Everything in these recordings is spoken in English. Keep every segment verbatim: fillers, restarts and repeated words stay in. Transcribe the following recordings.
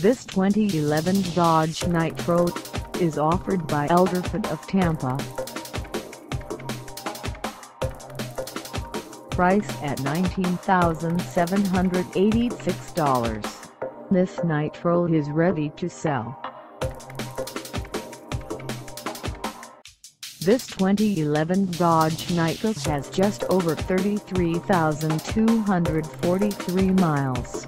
This twenty eleven Dodge Nitro is offered by Elderford of Tampa. Priced at nineteen thousand seven hundred eighty-six dollars, this Nitro is ready to sell. This twenty eleven Dodge Nitro has just over thirty-three thousand two hundred forty-three miles.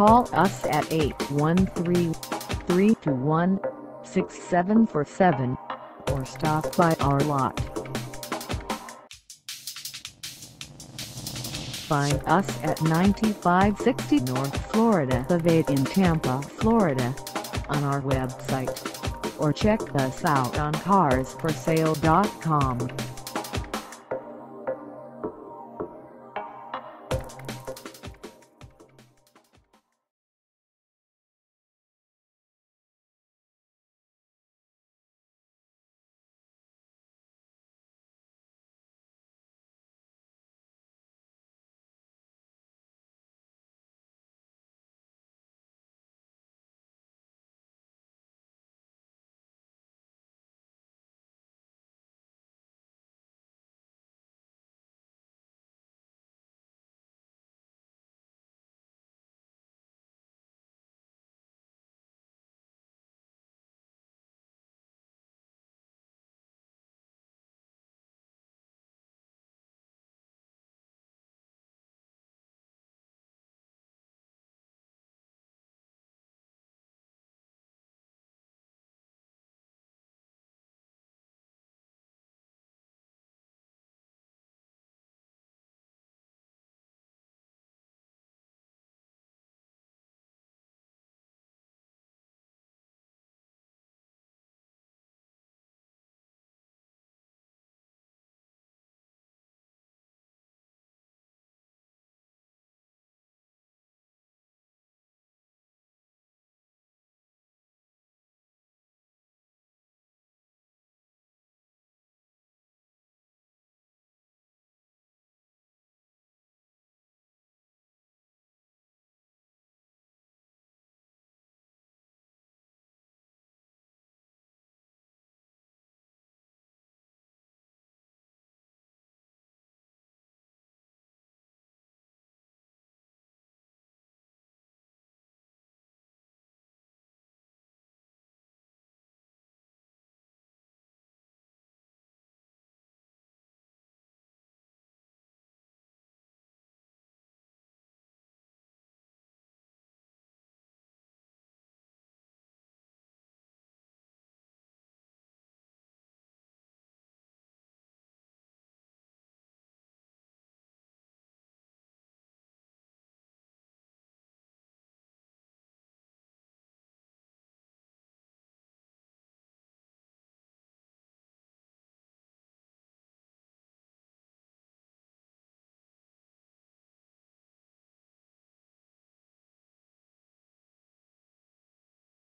Call us at eight one three, three two one, six seven four seven or stop by our lot. Find us at ninety-five sixty North Florida Avenue in Tampa, Florida, on our website, or check us out on cars for sale dot com.